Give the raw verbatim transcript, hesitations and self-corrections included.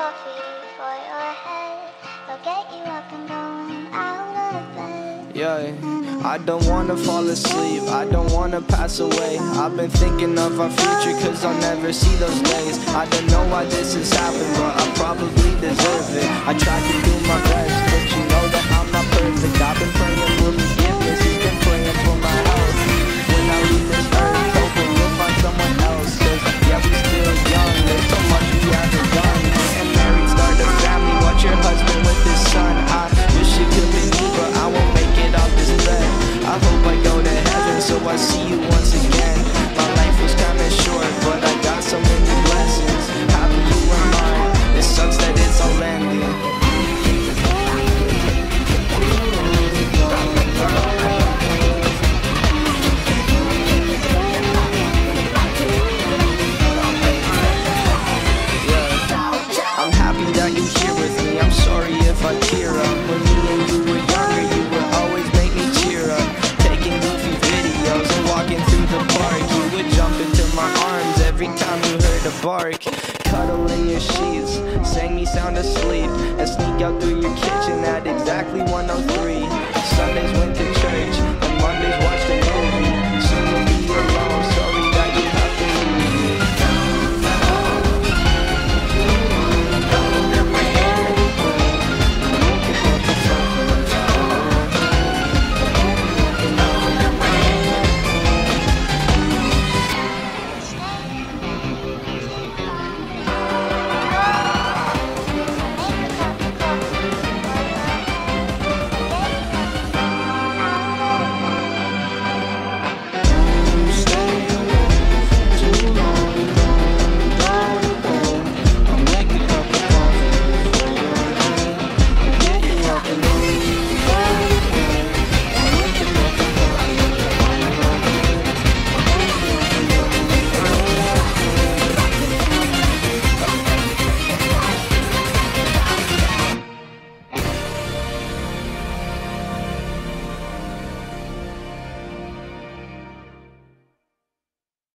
coffee for your head. I'll get you up and going out of bed. Yeah, I don't wanna fall asleep, I don't wanna pass away. I've been thinking of our future, cause I'll never see those days. I don't know why this has happened, but I probably deserve it. I tried to do my best, but you know that I'm not perfect. I've been praying for forgiveness, you've been praying for my health. When I leave this earth, hoping you'll find someone else. Cause yeah, we still young, there's so much we haven't done. And married, start a family, watch your husband with his son. I wish it could be me, but I won't make it off this bed. I hope I go to heaven, so I see you once again. My life was kinda short, but I got so many blessings. Happy you were mine, it sucks that it's all ending. Bark, cuddle in your sheets, sang me sound asleep, and sneak out through your kitchen at exactly one oh three.